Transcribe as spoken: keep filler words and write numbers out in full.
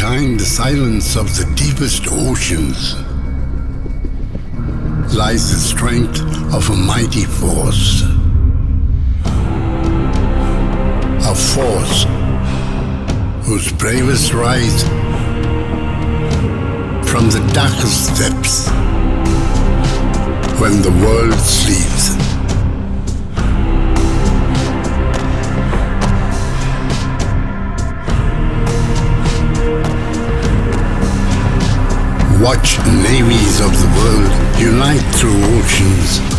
Behind the silence of the deepest oceans lies the strength of a mighty force. A force whose bravest rise from the darkest depths when the world sleeps. Watch navies of the world unite through oceans.